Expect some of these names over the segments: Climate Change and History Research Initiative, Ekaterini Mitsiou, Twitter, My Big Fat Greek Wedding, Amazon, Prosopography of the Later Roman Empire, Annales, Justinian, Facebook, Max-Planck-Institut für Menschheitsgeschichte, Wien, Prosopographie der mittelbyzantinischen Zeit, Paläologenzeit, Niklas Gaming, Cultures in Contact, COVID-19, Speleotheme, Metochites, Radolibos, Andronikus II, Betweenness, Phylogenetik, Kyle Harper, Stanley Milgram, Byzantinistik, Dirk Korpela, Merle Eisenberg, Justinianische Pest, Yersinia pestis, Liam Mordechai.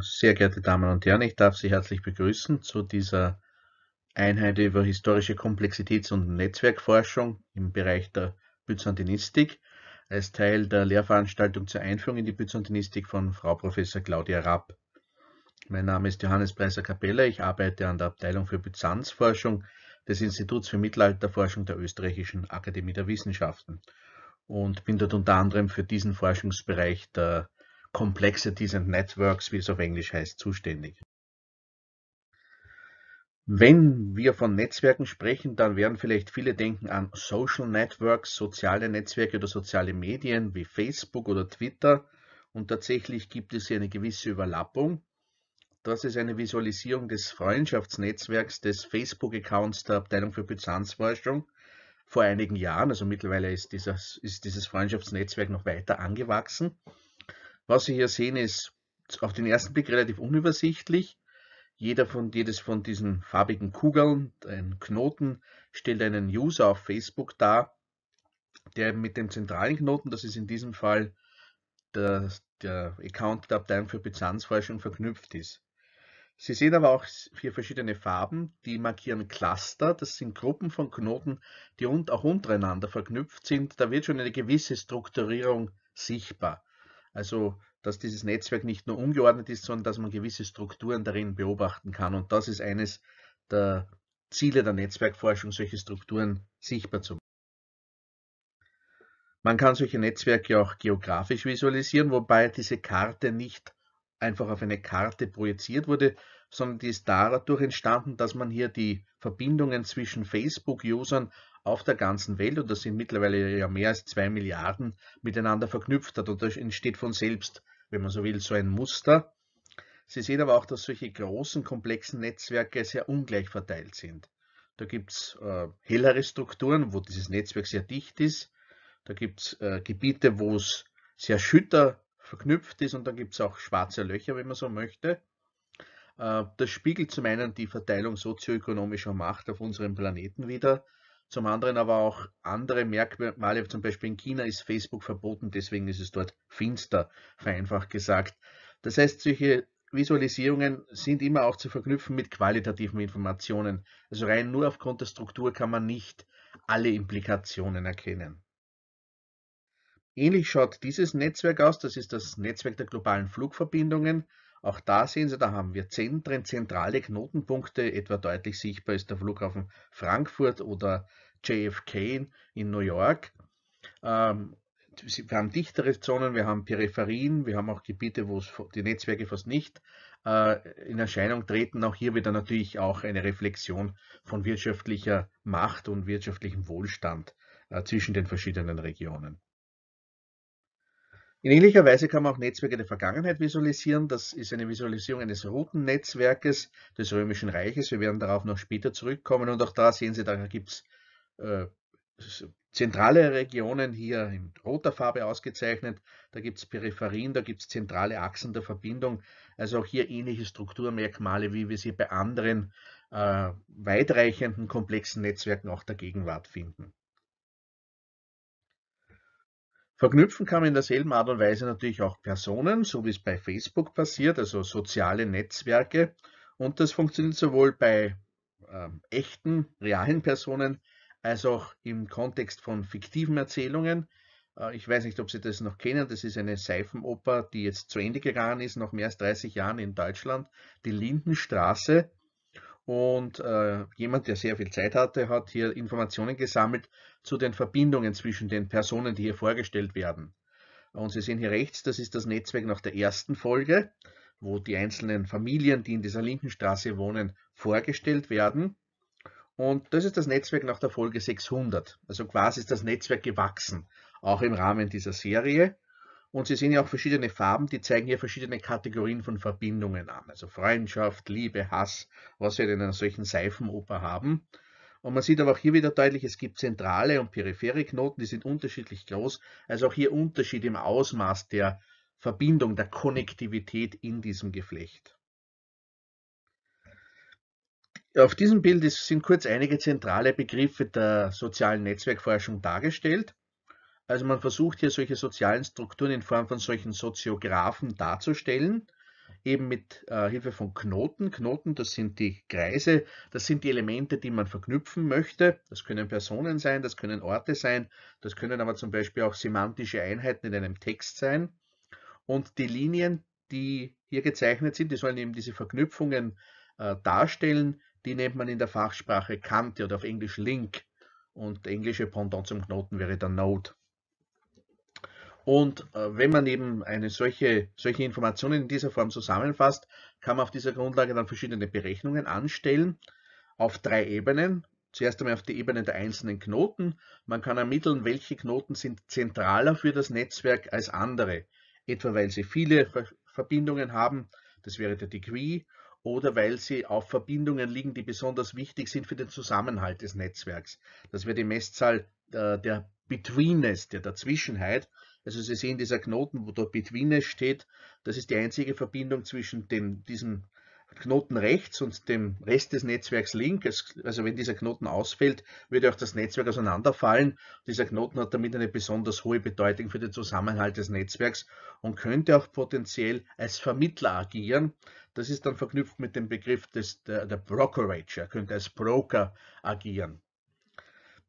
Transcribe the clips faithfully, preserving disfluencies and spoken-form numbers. Sehr geehrte Damen und Herren, ich darf Sie herzlich begrüßen zu dieser Einheit über historische Komplexitäts- und Netzwerkforschung im Bereich der Byzantinistik als Teil der Lehrveranstaltung zur Einführung in die Byzantinistik von Frau Professor Claudia Rapp. Mein Name ist Johannes Preiser-Kapeller, ich arbeite an der Abteilung für Byzanzforschung des Instituts für Mittelalterforschung der Österreichischen Akademie der Wissenschaften und bin dort unter anderem für diesen Forschungsbereich der Complexities and Networks, wie es auf Englisch heißt, zuständig. Wenn wir von Netzwerken sprechen, dann werden vielleicht viele denken an Social Networks, soziale Netzwerke oder soziale Medien wie Facebook oder Twitter, und tatsächlich gibt es hier eine gewisse Überlappung. Das ist eine Visualisierung des Freundschaftsnetzwerks des Facebook-Accounts der Abteilung für Byzanzforschung vor einigen Jahren, also mittlerweile ist dieses, ist dieses Freundschaftsnetzwerk noch weiter angewachsen. Was Sie hier sehen, ist auf den ersten Blick relativ unübersichtlich. Jeder von, jedes von diesen farbigen Kugeln, ein Knoten, stellt einen User auf Facebook dar, der mit dem zentralen Knoten, das ist in diesem Fall der, der Account der Abteilung für Byzanzforschung, verknüpft ist. Sie sehen aber auch hier verschiedene Farben, die markieren Cluster, das sind Gruppen von Knoten, die auch untereinander verknüpft sind. Da wird schon eine gewisse Strukturierung sichtbar. Also, dass dieses Netzwerk nicht nur ungeordnet ist, sondern dass man gewisse Strukturen darin beobachten kann. Und das ist eines der Ziele der Netzwerkforschung, solche Strukturen sichtbar zu machen. Man kann solche Netzwerke auch geografisch visualisieren, wobei diese Karte nicht einfach auf eine Karte projiziert wurde, sondern die ist dadurch entstanden, dass man hier die Verbindungen zwischen Facebook-Usern auf der ganzen Welt, und das sind mittlerweile ja mehr als zwei Milliarden, miteinander verknüpft hat. Und das entsteht von selbst, wenn man so will, so ein Muster. Sie sehen aber auch, dass solche großen, komplexen Netzwerke sehr ungleich verteilt sind. Da gibt es äh, hellere Strukturen, wo dieses Netzwerk sehr dicht ist. Da gibt es äh, Gebiete, wo es sehr schütter verknüpft ist, und dann gibt es auch schwarze Löcher, wenn man so möchte. Äh, das spiegelt zum einen die Verteilung sozioökonomischer Macht auf unserem Planeten wider. Zum anderen aber auch andere Merkmale, zum Beispiel in China ist Facebook verboten, deswegen ist es dort finster, vereinfacht gesagt. Das heißt, solche Visualisierungen sind immer auch zu verknüpfen mit qualitativen Informationen. Also rein nur aufgrund der Struktur kann man nicht alle Implikationen erkennen. Ähnlich schaut dieses Netzwerk aus, das ist das Netzwerk der globalen Flugverbindungen. Auch da sehen Sie, da haben wir Zentren, zentrale Knotenpunkte, etwa deutlich sichtbar ist der Flughafen Frankfurt oder J F K in New York. Ähm, wir haben dichtere Zonen, wir haben Peripherien, wir haben auch Gebiete, wo es die Netzwerke fast nicht äh, in Erscheinung treten. Auch hier wieder natürlich auch eine Reflexion von wirtschaftlicher Macht und wirtschaftlichem Wohlstand äh, zwischen den verschiedenen Regionen. In ähnlicher Weise kann man auch Netzwerke der Vergangenheit visualisieren. Das ist eine Visualisierung eines Routennetzwerkes des Römischen Reiches. Wir werden darauf noch später zurückkommen. Und auch da sehen Sie, da gibt es äh, zentrale Regionen hier in roter Farbe ausgezeichnet. Da gibt es Peripherien, da gibt es zentrale Achsen der Verbindung. Also auch hier ähnliche Strukturmerkmale, wie wir sie bei anderen äh, weitreichenden, komplexen Netzwerken auch der Gegenwart finden. Verknüpfen kann man in derselben Art und Weise natürlich auch Personen, so wie es bei Facebook passiert, also soziale Netzwerke. Und das funktioniert sowohl bei ähm, echten, realen Personen, als auch im Kontext von fiktiven Erzählungen. Äh, ich weiß nicht, ob Sie das noch kennen, das ist eine Seifenoper, die jetzt zu Ende gegangen ist, nach mehr als dreißig Jahren in Deutschland, die Lindenstraße. Und äh, jemand, der sehr viel Zeit hatte, hat hier Informationen gesammelt zu den Verbindungen zwischen den Personen, die hier vorgestellt werden. Und Sie sehen hier rechts, das ist das Netzwerk nach der ersten Folge, wo die einzelnen Familien, die in dieser Lindenstraße wohnen, vorgestellt werden. Und das ist das Netzwerk nach der Folge sechshundert. Also quasi ist das Netzwerk gewachsen, auch im Rahmen dieser Serie. Und Sie sehen ja auch verschiedene Farben, die zeigen hier verschiedene Kategorien von Verbindungen an. Also Freundschaft, Liebe, Hass, was wir in einer solchen Seifenoper haben. Und man sieht aber auch hier wieder deutlich, es gibt zentrale und periphere Knoten, die sind unterschiedlich groß. Also auch hier Unterschied im Ausmaß der Verbindung, der Konnektivität in diesem Geflecht. Auf diesem Bild sind kurz einige zentrale Begriffe der sozialen Netzwerkforschung dargestellt. Also man versucht hier solche sozialen Strukturen in Form von solchen Soziographen darzustellen. eben mit äh, Hilfe von Knoten. Knoten, das sind die Kreise, das sind die Elemente, die man verknüpfen möchte. Das können Personen sein, das können Orte sein, das können aber zum Beispiel auch semantische Einheiten in einem Text sein. Und die Linien, die hier gezeichnet sind, die sollen eben diese Verknüpfungen äh, darstellen. Die nennt man in der Fachsprache Kante oder auf Englisch Link. Und der englische Pendant zum Knoten wäre der Node. Und äh, wenn man eben eine solche, solche Informationen in dieser Form zusammenfasst, kann man auf dieser Grundlage dann verschiedene Berechnungen anstellen auf drei Ebenen. Zuerst einmal auf die Ebene der einzelnen Knoten. Man kann ermitteln, welche Knoten sind zentraler für das Netzwerk als andere. Etwa weil sie viele Ver Verbindungen haben, das wäre der Degree, oder weil sie auf Verbindungen liegen, die besonders wichtig sind für den Zusammenhalt des Netzwerks. Das wäre die Messzahl äh, der Betweenness, der Dazwischenheit. Also Sie sehen, dieser Knoten, wo dort Betweenness steht, das ist die einzige Verbindung zwischen dem, diesem Knoten rechts und dem Rest des Netzwerks links. Also wenn dieser Knoten ausfällt, würde auch das Netzwerk auseinanderfallen. Dieser Knoten hat damit eine besonders hohe Bedeutung für den Zusammenhalt des Netzwerks und könnte auch potenziell als Vermittler agieren. Das ist dann verknüpft mit dem Begriff des, der, der Brokerage. Er könnte als Broker agieren.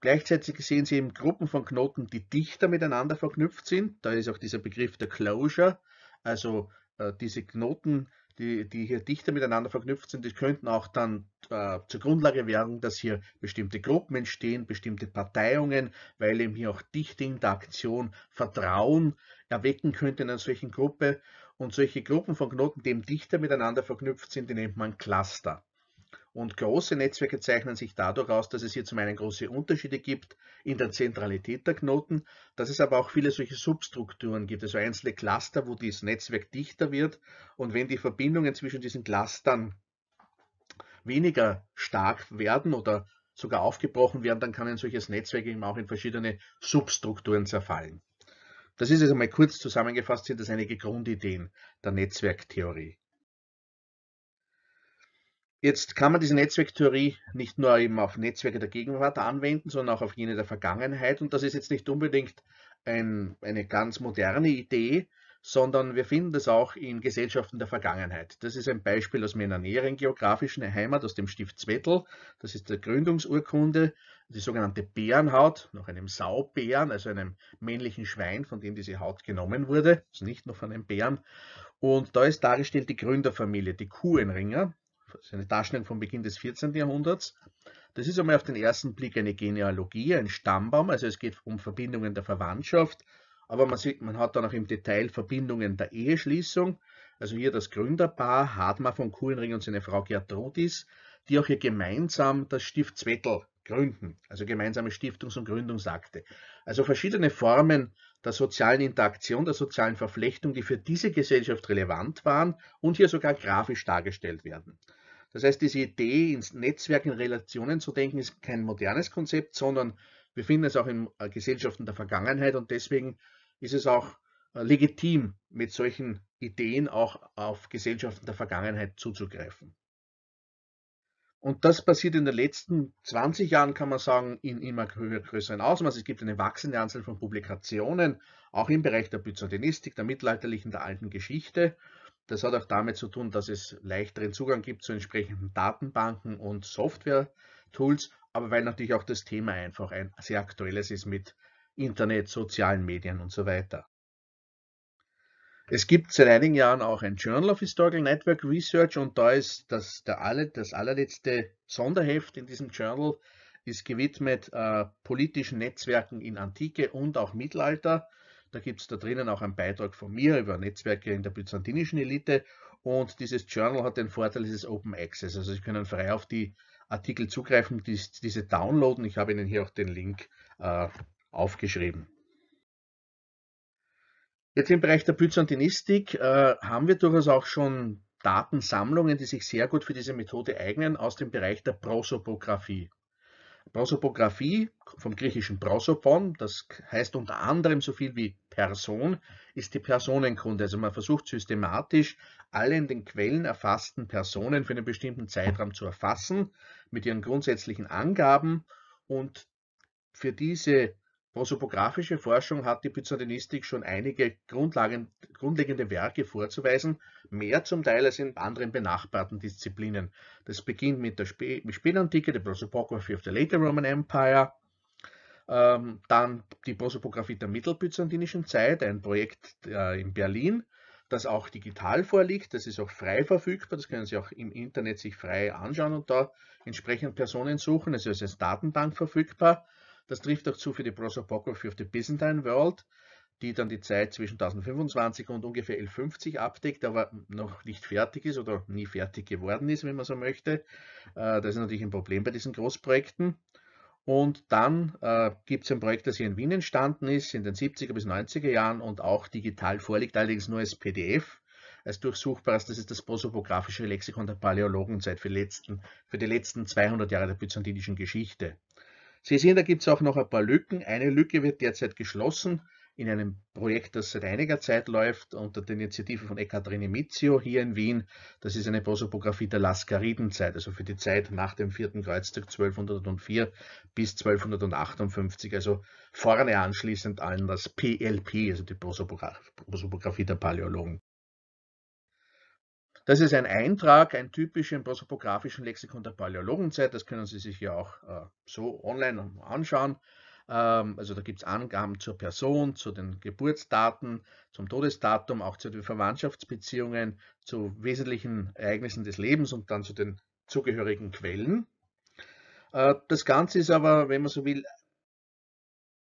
Gleichzeitig sehen Sie eben Gruppen von Knoten, die dichter miteinander verknüpft sind. Da ist auch dieser Begriff der Closure, also äh, diese Knoten, Die, die hier dichter miteinander verknüpft sind, die könnten auch dann äh, zur Grundlage werden, dass hier bestimmte Gruppen entstehen, bestimmte Parteiungen, weil eben hier auch dichte Interaktion Vertrauen erwecken könnte in einer solchen Gruppe. Und solche Gruppen von Knoten, die eben dichter miteinander verknüpft sind, die nennt man Cluster. Und große Netzwerke zeichnen sich dadurch aus, dass es hier zum einen große Unterschiede gibt in der Zentralität der Knoten, dass es aber auch viele solche Substrukturen gibt, also einzelne Cluster, wo dieses Netzwerk dichter wird. Und wenn die Verbindungen zwischen diesen Clustern weniger stark werden oder sogar aufgebrochen werden, dann kann ein solches Netzwerk eben auch in verschiedene Substrukturen zerfallen. Das ist jetzt einmal kurz zusammengefasst, sind das einige Grundideen der Netzwerktheorie. Jetzt kann man diese Netzwerktheorie nicht nur eben auf Netzwerke der Gegenwart anwenden, sondern auch auf jene der Vergangenheit. Und das ist jetzt nicht unbedingt ein, eine ganz moderne Idee, sondern wir finden das auch in Gesellschaften der Vergangenheit. Das ist ein Beispiel aus meiner näheren geografischen Heimat, aus dem Stift Zwettl. Das ist der Gründungsurkunde, die sogenannte Bärenhaut, nach einem Saubären, also einem männlichen Schwein, von dem diese Haut genommen wurde, also nicht nur von einem Bären. Und da ist dargestellt die Gründerfamilie, die Kuenringer. Das ist eine Darstellung vom Beginn des vierzehnten Jahrhunderts. Das ist einmal auf den ersten Blick eine Genealogie, ein Stammbaum, also es geht um Verbindungen der Verwandtschaft, aber man sieht, man hat dann auch im Detail Verbindungen der Eheschließung, also hier das Gründerpaar Hartmann von Kuenring und seine Frau Gertrudis, die auch hier gemeinsam das Stift Zwettl gründen, also gemeinsame Stiftungs- und Gründungsakte. Also verschiedene Formen der sozialen Interaktion, der sozialen Verflechtung, die für diese Gesellschaft relevant waren und hier sogar grafisch dargestellt werden. Das heißt, diese Idee, ins Netzwerk in Relationen zu denken, ist kein modernes Konzept, sondern wir finden es auch in Gesellschaften der Vergangenheit und deswegen ist es auch legitim, mit solchen Ideen auch auf Gesellschaften der Vergangenheit zuzugreifen. Und das passiert in den letzten zwanzig Jahren, kann man sagen, in immer größeren Ausmaß. Es gibt eine wachsende Anzahl von Publikationen, auch im Bereich der Byzantinistik, der mittelalterlichen, der alten Geschichte. Das hat auch damit zu tun, dass es leichteren Zugang gibt zu entsprechenden Datenbanken und Software-Tools, aber weil natürlich auch das Thema einfach ein sehr aktuelles ist mit Internet, sozialen Medien und so weiter. Es gibt seit einigen Jahren auch ein Journal of Historical Network Research und da ist das, der alle, das allerletzte Sonderheft in diesem Journal ist gewidmet äh, politischen Netzwerken in Antike und auch Mittelalter. Da gibt es da drinnen auch einen Beitrag von mir über Netzwerke in der byzantinischen Elite. Und dieses Journal hat den Vorteil, es ist Open Access. Also Sie können frei auf die Artikel zugreifen, die, diese downloaden. Ich habe Ihnen hier auch den Link äh, aufgeschrieben. Jetzt im Bereich der Byzantinistik äh, haben wir durchaus auch schon Datensammlungen, die sich sehr gut für diese Methode eignen, aus dem Bereich der Prosopographie. Prosopographie, vom griechischen Prosopon, das heißt unter anderem so viel wie Person, ist die Personenkunde. Also man versucht systematisch, alle in den Quellen erfassten Personen für einen bestimmten Zeitraum zu erfassen, mit ihren grundsätzlichen Angaben. Und für diese prosopographische Forschung hat die Byzantinistik schon einige grundlegende Werke vorzuweisen, mehr zum Teil als in anderen benachbarten Disziplinen. Das beginnt mit der Spä Spätantike, der Prosopography of the Later Roman Empire, ähm, dann die Prosopographie der mittelbyzantinischen Zeit, ein Projekt äh, in Berlin, das auch digital vorliegt, das ist auch frei verfügbar, das können Sie auch im Internet sich frei anschauen und da entsprechend Personen suchen, es ist als Datenbank verfügbar. Das trifft auch zu für die Prosopography of the Byzantine World, die dann die Zeit zwischen tausendfünfundzwanzig und ungefähr elfhundertfünfzig abdeckt, aber noch nicht fertig ist oder nie fertig geworden ist, wenn man so möchte. Das ist natürlich ein Problem bei diesen Großprojekten. Und dann gibt es ein Projekt, das hier in Wien entstanden ist, in den siebziger bis neunziger Jahren und auch digital vorliegt, allerdings nur als P D F, als durchsuchbares. Das ist das prosopographische Lexikon der Paläologenzeit für die letzten, für die letzten zweihundert Jahre der byzantinischen Geschichte. Sie sehen, da gibt es auch noch ein paar Lücken. Eine Lücke wird derzeit geschlossen in einem Projekt, das seit einiger Zeit läuft, unter der Initiative von Ekaterini Mitsiou hier in Wien. Das ist eine Prosopographie der Laskaridenzeit, also für die Zeit nach dem vierten Kreuzzug zwölfhundertvier bis zwölfhundertachtundfünfzig, also vorne anschließend an das P L P, also die Prosopographie der Paläologen. Das ist ein Eintrag, ein typischen prosopographischen Lexikon der Paläologenzeit. Das können Sie sich ja auch äh, so online anschauen. Ähm, also da gibt es Angaben zur Person, zu den Geburtsdaten, zum Todesdatum, auch zu den Verwandtschaftsbeziehungen, zu wesentlichen Ereignissen des Lebens und dann zu den zugehörigen Quellen. Äh, das Ganze ist aber, wenn man so will,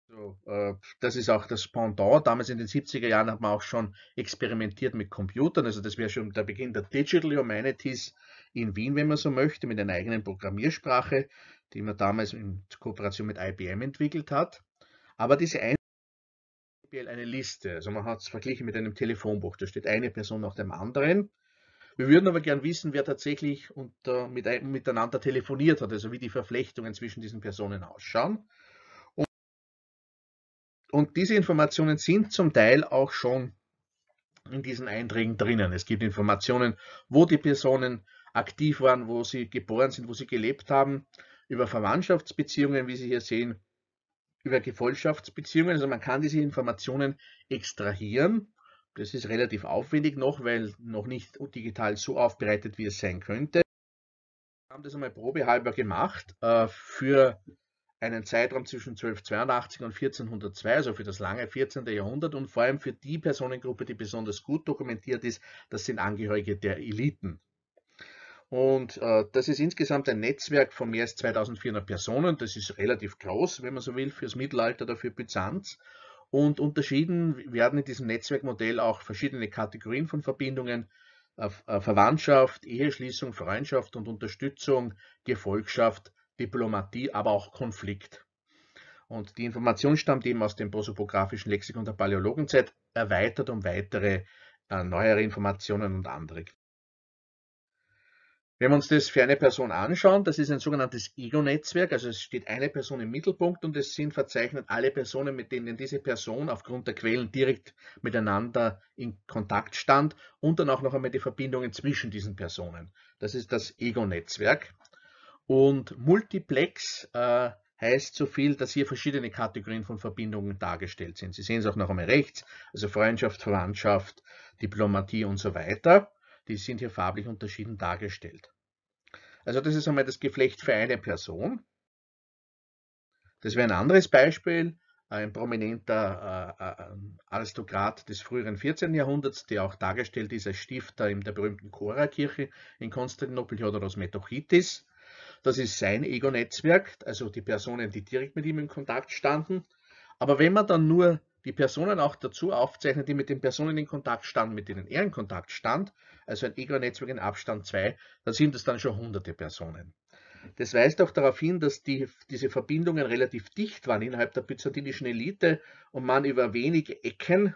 so, äh, das ist auch das Pendant. Damals in den siebziger Jahren hat man auch schon experimentiert mit Computern. Also das wäre schon der Beginn der Digital Humanities in Wien, wenn man so möchte, mit einer eigenen Programmiersprache, die man damals in Kooperation mit I B M entwickelt hat. Aber diese eine eine Liste, also man hat es verglichen mit einem Telefonbuch, da steht eine Person nach dem anderen. Wir würden aber gern wissen, wer tatsächlich unter, mit, miteinander telefoniert hat, also wie die Verflechtungen zwischen diesen Personen ausschauen. Und diese Informationen sind zum Teil auch schon in diesen Einträgen drinnen. Es gibt Informationen, wo die Personen aktiv waren, wo sie geboren sind, wo sie gelebt haben, über Verwandtschaftsbeziehungen, wie Sie hier sehen, über Gefolgschaftsbeziehungen. Also man kann diese Informationen extrahieren. Das ist relativ aufwendig noch, weil noch nicht digital so aufbereitet, wie es sein könnte. Wir haben das einmal probehalber gemacht äh, für einen Zeitraum zwischen zwölfhundertzweiundachtzig und vierzehnhundertzwei, also für das lange vierzehnte Jahrhundert und vor allem für die Personengruppe, die besonders gut dokumentiert ist, das sind Angehörige der Eliten. Und äh, das ist insgesamt ein Netzwerk von mehr als zweitausendvierhundert Personen, das ist relativ groß, wenn man so will, fürs Mittelalter oder für Byzanz. Und unterschieden werden in diesem Netzwerkmodell auch verschiedene Kategorien von Verbindungen, äh, Verwandtschaft, Eheschließung, Freundschaft und Unterstützung, Gefolgschaft, Diplomatie, aber auch Konflikt. Und die Information stammt eben aus dem prosopographischen Lexikon der Paläologenzeit, erweitert um weitere äh, neuere Informationen und andere. Wenn wir uns das für eine Person anschauen, das ist ein sogenanntes Ego-Netzwerk, also es steht eine Person im Mittelpunkt und es sind verzeichnet alle Personen, mit denen diese Person aufgrund der Quellen direkt miteinander in Kontakt stand und dann auch noch einmal die Verbindungen zwischen diesen Personen. Das ist das Ego-Netzwerk. Und Multiplex äh, heißt so viel, dass hier verschiedene Kategorien von Verbindungen dargestellt sind. Sie sehen es auch noch einmal rechts, also Freundschaft, Verwandtschaft, Diplomatie und so weiter. Die sind hier farblich unterschieden dargestellt. Also das ist einmal das Geflecht für eine Person. Das wäre ein anderes Beispiel. Ein prominenter äh, äh, Aristokrat des früheren vierzehnten Jahrhunderts, der auch dargestellt ist als Stifter in der berühmten Chora-Kirche in Konstantinopel, Theodoros Metochites. Das ist sein Ego-Netzwerk, also die Personen, die direkt mit ihm in Kontakt standen. Aber wenn man dann nur die Personen auch dazu aufzeichnet, die mit den Personen in Kontakt standen, mit denen er in Kontakt stand, also ein Ego-Netzwerk in Abstand zwei, dann sind es dann schon hunderte Personen. Das weist auch darauf hin, dass die, diese Verbindungen relativ dicht waren innerhalb der byzantinischen Elite und man über wenige Ecken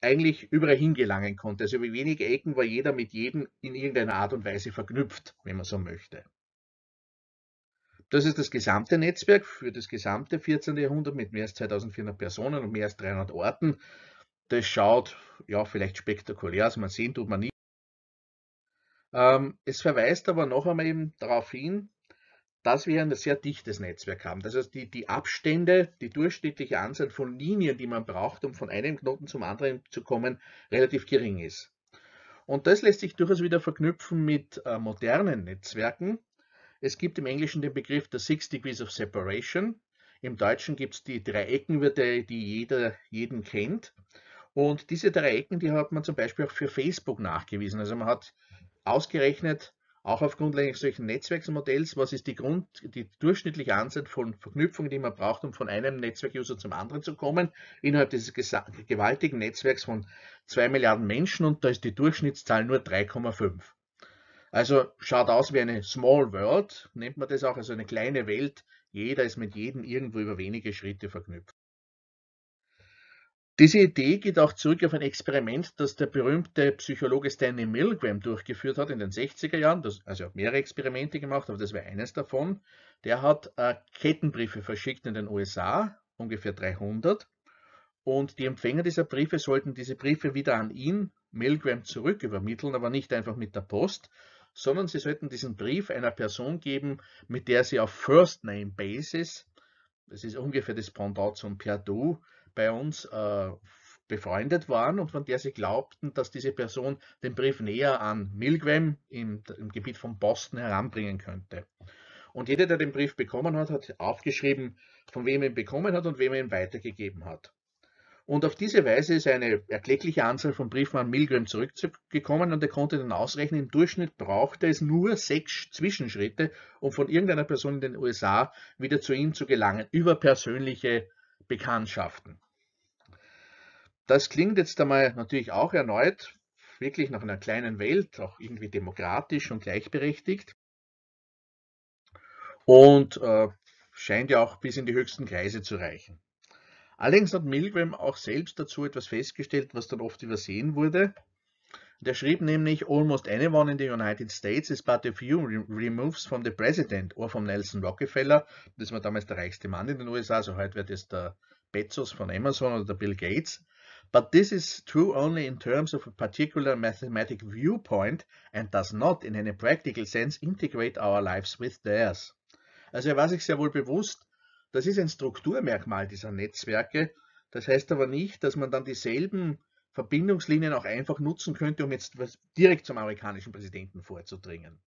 eigentlich überall hingelangen konnte. Also über wenige Ecken war jeder mit jedem in irgendeiner Art und Weise verknüpft, wenn man so möchte. Das ist das gesamte Netzwerk für das gesamte vierzehnte Jahrhundert mit mehr als zweitausendvierhundert Personen und mehr als dreihundert Orten. Das schaut ja vielleicht spektakulär aus, man sehen tut man nicht. Ähm, es verweist aber noch einmal eben darauf hin, dass wir ein sehr dichtes Netzwerk haben. Das heißt, die, die Abstände, die durchschnittliche Anzahl von Linien, die man braucht, um von einem Knoten zum anderen zu kommen, relativ gering ist. Und das lässt sich durchaus wieder verknüpfen mit äh, modernen Netzwerken. Es gibt im Englischen den Begriff der Six Degrees of Separation. Im Deutschen gibt es die Dreieckenwürde, die jeder jeden kennt. Und diese Dreiecken, die hat man zum Beispiel auch für Facebook nachgewiesen. Also man hat ausgerechnet, auch auf Grundlage eines solchen Netzwerksmodells, was ist die, Grund, die durchschnittliche Anzahl von Verknüpfungen, die man braucht, um von einem Netzwerk-User zum anderen zu kommen, innerhalb dieses gewaltigen Netzwerks von zwei Milliarden Menschen, und da ist die Durchschnittszahl nur drei Komma fünf. Also schaut aus wie eine Small World, nennt man das auch, also eine kleine Welt. Jeder ist mit jedem irgendwo über wenige Schritte verknüpft. Diese Idee geht auch zurück auf ein Experiment, das der berühmte Psychologe Stanley Milgram durchgeführt hat in den sechziger Jahren. Das, also er hat mehrere Experimente gemacht, aber das war eines davon. Der hat äh, Kettenbriefe verschickt in den U S A, ungefähr dreihundert. Und die Empfänger dieser Briefe sollten diese Briefe wieder an ihn, Milgram, zurück übermitteln, aber nicht einfach mit der Post, sondern sie sollten diesen Brief einer Person geben, mit der sie auf First-Name-Basis, das ist ungefähr das Pendant zum per Du, bei uns äh, befreundet waren und von der sie glaubten, dass diese Person den Brief näher an Milgram im, im Gebiet von Boston heranbringen könnte. Und jeder, der den Brief bekommen hat, hat aufgeschrieben, von wem er ihn bekommen hat und wem er ihn weitergegeben hat. Und auf diese Weise ist eine erkleckliche Anzahl von Briefen an Milgram zurückgekommen und er konnte dann ausrechnen, im Durchschnitt brauchte es nur sechs Zwischenschritte, um von irgendeiner Person in den U S A wieder zu ihm zu gelangen, über persönliche Bekanntschaften. Das klingt jetzt einmal natürlich auch erneut wirklich nach einer kleinen Welt, auch irgendwie demokratisch und gleichberechtigt, und äh, scheint ja auch bis in die höchsten Kreise zu reichen. Allerdings hat Milgram auch selbst dazu etwas festgestellt, was dann oft übersehen wurde. Der schrieb nämlich, almost anyone in the United States is but a few removes from the president or from Nelson Rockefeller. Das war damals der reichste Mann in den U S A, also heute wäre das der Bezos von Amazon oder der Bill Gates. But this is true only in terms of a particular mathematic viewpoint and does not in any practical sense integrate our lives with theirs. Also er war sich sehr wohl bewusst, das ist ein Strukturmerkmal dieser Netzwerke. Das heißt aber nicht, dass man dann dieselben Verbindungslinien auch einfach nutzen könnte, um jetzt direkt zum amerikanischen Präsidenten vorzudringen.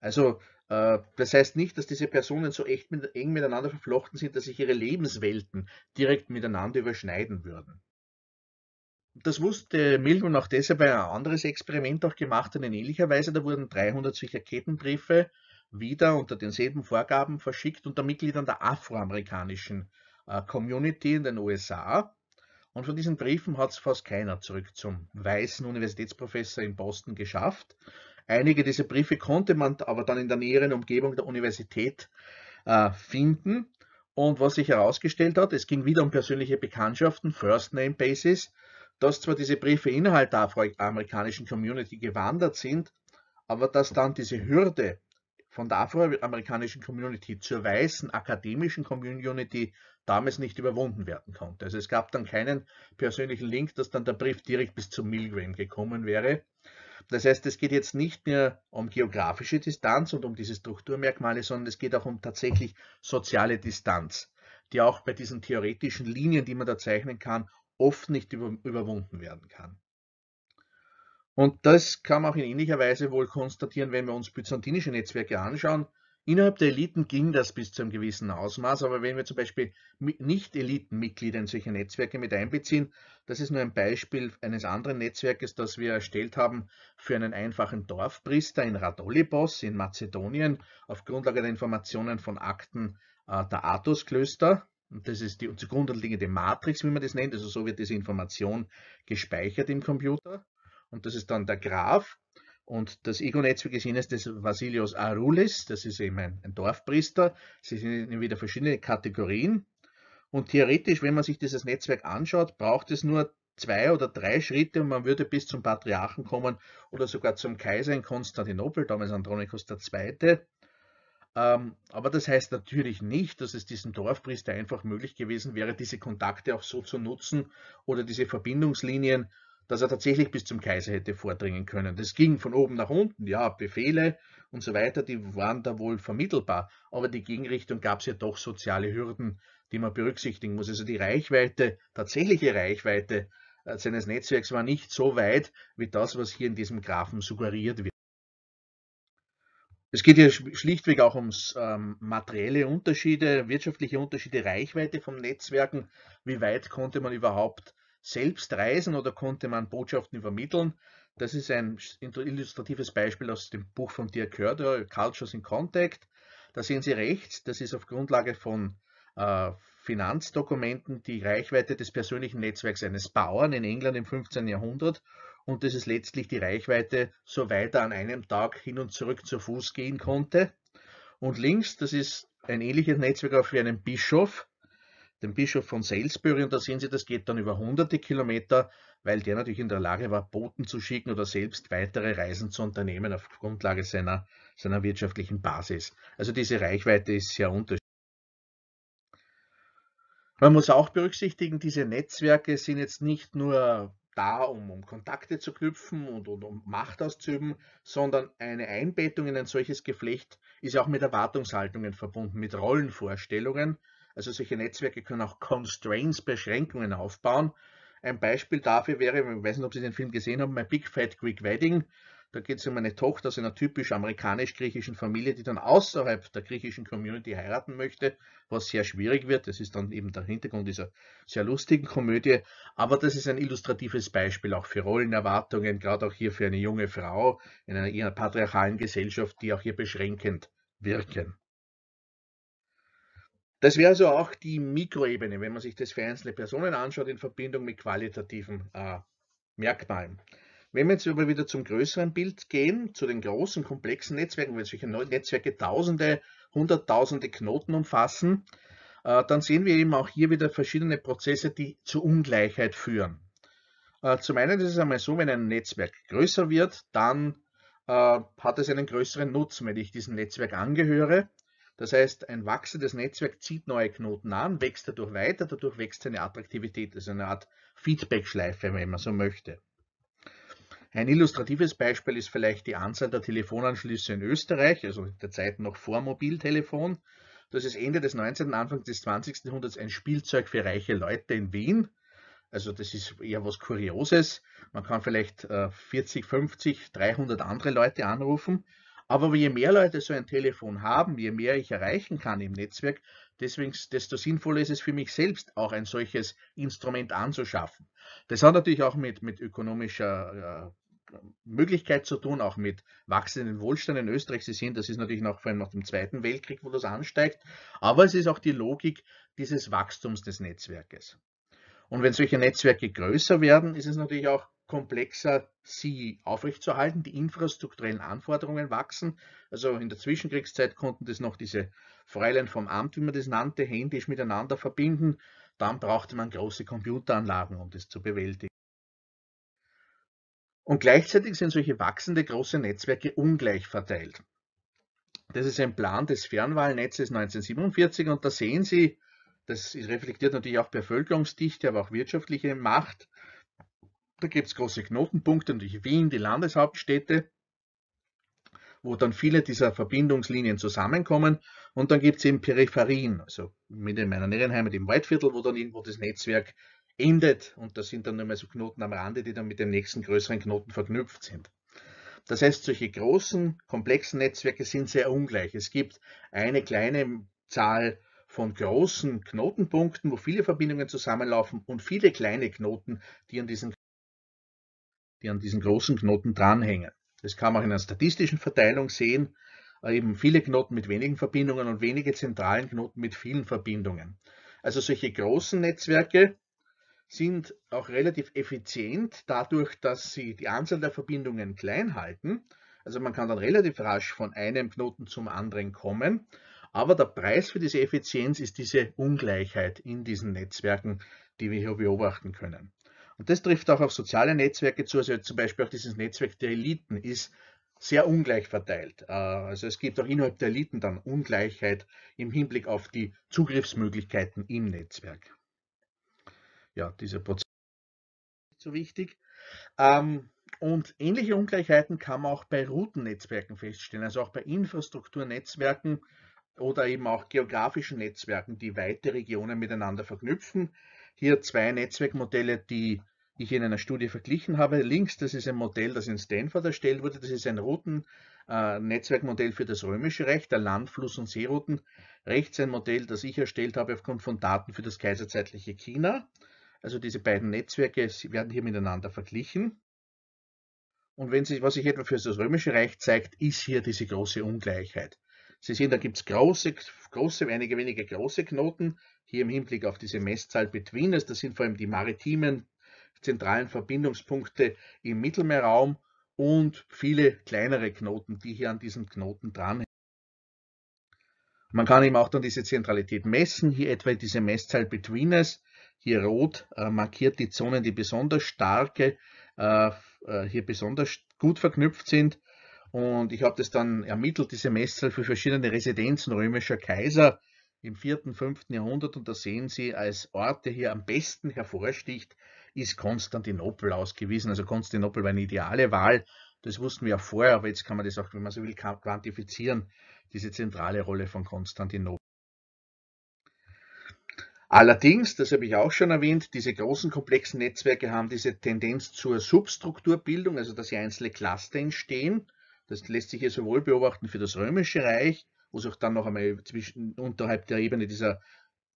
Also äh, das heißt nicht, dass diese Personen so echt mit, eng miteinander verflochten sind, dass sich ihre Lebenswelten direkt miteinander überschneiden würden. Das wusste Milgram auch deshalb, weil er ein anderes Experiment auch gemacht hat in ähnlicher Weise. Da wurden dreihundert solcher Kettenbriefe wieder unter denselben Vorgaben verschickt unter Mitgliedern der afroamerikanischen äh, Community in den U S A. Und von diesen Briefen hat es fast keiner zurück zum weißen Universitätsprofessor in Boston geschafft. Einige dieser Briefe konnte man aber dann in der näheren Umgebung der Universität äh, finden. Und was sich herausgestellt hat, es ging wieder um persönliche Bekanntschaften, First-Name-Basis, dass zwar diese Briefe innerhalb der afroamerikanischen Community gewandert sind, aber dass dann diese Hürde von der afroamerikanischen Community zur weißen akademischen Community damals nicht überwunden werden konnte. Also es gab dann keinen persönlichen Link, dass dann der Brief direkt bis zum Milgram gekommen wäre. Das heißt, es geht jetzt nicht mehr um geografische Distanz und um diese Strukturmerkmale, sondern es geht auch um tatsächlich soziale Distanz, die auch bei diesen theoretischen Linien, die man da zeichnen kann, oft nicht über, überwunden werden kann. Und das kann man auch in ähnlicher Weise wohl konstatieren, wenn wir uns byzantinische Netzwerke anschauen. Innerhalb der Eliten ging das bis zu einem gewissen Ausmaß, aber wenn wir zum Beispiel Nicht-Elitenmitglieder in solche Netzwerke mit einbeziehen, das ist nur ein Beispiel eines anderen Netzwerkes, das wir erstellt haben für einen einfachen Dorfpriester in Radolibos in Mazedonien, auf Grundlage der Informationen von Akten äh, der Athos-Klöster. Und das ist die zugrunde liegende Matrix, wie man das nennt, also so wird diese Information gespeichert im Computer. Und das ist dann der Graph. Und das Ego-Netzwerk ist jenes des Vasilios Arulis, das ist eben ein, ein Dorfpriester. Sie sind wieder verschiedene Kategorien. Und theoretisch, wenn man sich dieses Netzwerk anschaut, braucht es nur zwei oder drei Schritte und man würde bis zum Patriarchen kommen oder sogar zum Kaiser in Konstantinopel, damals Andronikus der Zweite. Ähm, aber das heißt natürlich nicht, dass es diesem Dorfpriester einfach möglich gewesen wäre, diese Kontakte auch so zu nutzen oder diese Verbindungslinien dass er tatsächlich bis zum Kaiser hätte vordringen können. Das ging von oben nach unten, ja, Befehle und so weiter, die waren da wohl vermittelbar, aber die Gegenrichtung gab es ja doch soziale Hürden, die man berücksichtigen muss. Also die Reichweite, tatsächliche Reichweite seines Netzwerks war nicht so weit, wie das, was hier in diesem Graphen suggeriert wird. Es geht hier schlichtweg auch ums ähm, materielle Unterschiede, wirtschaftliche Unterschiede, Reichweite von Netzwerken, wie weit konnte man überhaupt selbst reisen oder konnte man Botschaften übermitteln. Das ist ein illustratives Beispiel aus dem Buch von Dirk Korpela, Cultures in Contact. Da sehen Sie rechts, das ist auf Grundlage von äh, Finanzdokumenten die Reichweite des persönlichen Netzwerks eines Bauern in England im fünfzehnten Jahrhundert. Und das ist letztlich die Reichweite, soweit er an einem Tag hin und zurück zu Fuß gehen konnte. Und links, das ist ein ähnliches Netzwerk auch für einen Bischof, den Bischof von Salisbury, und da sehen Sie, das geht dann über hunderte Kilometer, weil der natürlich in der Lage war, Boten zu schicken oder selbst weitere Reisen zu unternehmen auf Grundlage seiner, seiner wirtschaftlichen Basis. Also diese Reichweite ist sehr unterschiedlich. Man muss auch berücksichtigen, diese Netzwerke sind jetzt nicht nur da, um, um Kontakte zu knüpfen und, und um Macht auszuüben, sondern eine Einbettung in ein solches Geflecht ist auch mit Erwartungshaltungen verbunden, mit Rollenvorstellungen. Also solche Netzwerke können auch Constraints, Beschränkungen aufbauen. Ein Beispiel dafür wäre, ich weiß nicht, ob Sie den Film gesehen haben, My Big Fat Greek Wedding. Da geht es um eine Tochter aus einer typisch amerikanisch-griechischen Familie, die dann außerhalb der griechischen Community heiraten möchte, was sehr schwierig wird. Das ist dann eben der Hintergrund dieser sehr lustigen Komödie. Aber das ist ein illustratives Beispiel auch für Rollenerwartungen, gerade auch hier für eine junge Frau in einer eher patriarchalen Gesellschaft, die auch hier beschränkend wirken. Das wäre also auch die Mikroebene, wenn man sich das für einzelne Personen anschaut, in Verbindung mit qualitativen äh, Merkmalen. Wenn wir jetzt aber wieder zum größeren Bild gehen, zu den großen, komplexen Netzwerken, weil solche Netzwerke Tausende, Hunderttausende Knoten umfassen, äh, dann sehen wir eben auch hier wieder verschiedene Prozesse, die zu Ungleichheit führen. Äh, zum einen ist es einmal so, wenn ein Netzwerk größer wird, dann äh, hat es einen größeren Nutzen, wenn ich diesem Netzwerk angehöre. Das heißt, ein wachsendes Netzwerk zieht neue Knoten an, wächst dadurch weiter, dadurch wächst seine Attraktivität, also eine Art Feedback-Schleife, wenn man so möchte. Ein illustratives Beispiel ist vielleicht die Anzahl der Telefonanschlüsse in Österreich, also in der Zeit noch vor Mobiltelefon. Das ist Ende des neunzehnten, Anfang des zwanzigsten Jahrhunderts ein Spielzeug für reiche Leute in Wien. Also das ist eher was Kurioses. Man kann vielleicht vierzig, fünfzig, dreihundert andere Leute anrufen. Aber je mehr Leute so ein Telefon haben, je mehr ich erreichen kann im Netzwerk, deswegen, desto sinnvoller ist es für mich selbst, auch ein solches Instrument anzuschaffen. Das hat natürlich auch mit, mit ökonomischer äh, Möglichkeit zu tun, auch mit wachsendem Wohlstand in Österreich. Sie sehen, das ist natürlich noch vor allem nach dem Zweiten Weltkrieg, wo das ansteigt. Aber es ist auch die Logik dieses Wachstums des Netzwerkes. Und wenn solche Netzwerke größer werden, ist es natürlich auch komplexer, sie aufrechtzuerhalten. Die infrastrukturellen Anforderungen wachsen. Also in der Zwischenkriegszeit konnten das noch diese Fräulein vom Amt, wie man das nannte, händisch miteinander verbinden. Dann brauchte man große Computeranlagen, um das zu bewältigen. Und gleichzeitig sind solche wachsende große Netzwerke ungleich verteilt. Das ist ein Plan des Fernwahlnetzes neunzehnhundertsiebenundvierzig und da sehen Sie, das reflektiert natürlich auch Bevölkerungsdichte, aber auch wirtschaftliche Macht. Da gibt es große Knotenpunkte, natürlich Wien, die Landeshauptstädte, wo dann viele dieser Verbindungslinien zusammenkommen. Und dann gibt es eben Peripherien, also mit in meiner Nierenheim, mit dem Waldviertel, wo dann irgendwo das Netzwerk endet. Und da sind dann nur mehr so Knoten am Rande, die dann mit dem nächsten größeren Knoten verknüpft sind. Das heißt, solche großen, komplexen Netzwerke sind sehr ungleich. Es gibt eine kleine Zahl von großen Knotenpunkten, wo viele Verbindungen zusammenlaufen und viele kleine Knoten, die an diesen die an diesen großen Knoten dranhängen. Das kann man auch in einer statistischen Verteilung sehen, eben viele Knoten mit wenigen Verbindungen und wenige zentralen Knoten mit vielen Verbindungen. Also solche großen Netzwerke sind auch relativ effizient, dadurch, dass sie die Anzahl der Verbindungen klein halten. Also man kann dann relativ rasch von einem Knoten zum anderen kommen, aber der Preis für diese Effizienz ist diese Ungleichheit in diesen Netzwerken, die wir hier beobachten können. Und das trifft auch auf soziale Netzwerke zu, also zum Beispiel auch dieses Netzwerk der Eliten ist sehr ungleich verteilt. Also es gibt auch innerhalb der Eliten dann Ungleichheit im Hinblick auf die Zugriffsmöglichkeiten im Netzwerk. Ja, dieser Prozess ist so wichtig. Und ähnliche Ungleichheiten kann man auch bei Routennetzwerken feststellen, also auch bei Infrastrukturnetzwerken oder eben auch geografischen Netzwerken, die weite Regionen miteinander verknüpfen. Hier zwei Netzwerkmodelle, die ich in einer Studie verglichen habe. Links, das ist ein Modell, das in Stanford erstellt wurde. Das ist ein Routennetzwerkmodell für das Römische Reich, der Land-, Fluss- und Seerouten. Rechts ein Modell, das ich erstellt habe aufgrund von Daten für das kaiserzeitliche China. Also diese beiden Netzwerke werden hier miteinander verglichen. Und wenn Sie, was sich etwa für das Römische Reich zeigt, ist hier diese große Ungleichheit. Sie sehen, da gibt es große, große, einige wenige große Knoten, hier im Hinblick auf diese Messzahl Betweeners, das sind vor allem die maritimen zentralen Verbindungspunkte im Mittelmeerraum und viele kleinere Knoten, die hier an diesem Knoten dranhängen. Man kann eben auch dann diese Zentralität messen, hier etwa diese Messzahl Betweeners, hier rot äh, markiert die Zonen, die besonders starke, äh, hier besonders gut verknüpft sind. Und ich habe das dann ermittelt, diese Messzahl für verschiedene Residenzen römischer Kaiser im vierten, fünften Jahrhundert. Und da sehen Sie, als Ort, der hier am besten hervorsticht, ist Konstantinopel ausgewiesen. Also Konstantinopel war eine ideale Wahl. Das wussten wir ja vorher, aber jetzt kann man das auch, wenn man so will, quantifizieren, diese zentrale Rolle von Konstantinopel. Allerdings, das habe ich auch schon erwähnt, diese großen komplexen Netzwerke haben diese Tendenz zur Substrukturbildung, also dass hier einzelne Cluster entstehen. Das lässt sich hier sowohl beobachten für das Römische Reich, wo es auch dann noch einmal zwischen, unterhalb der Ebene dieser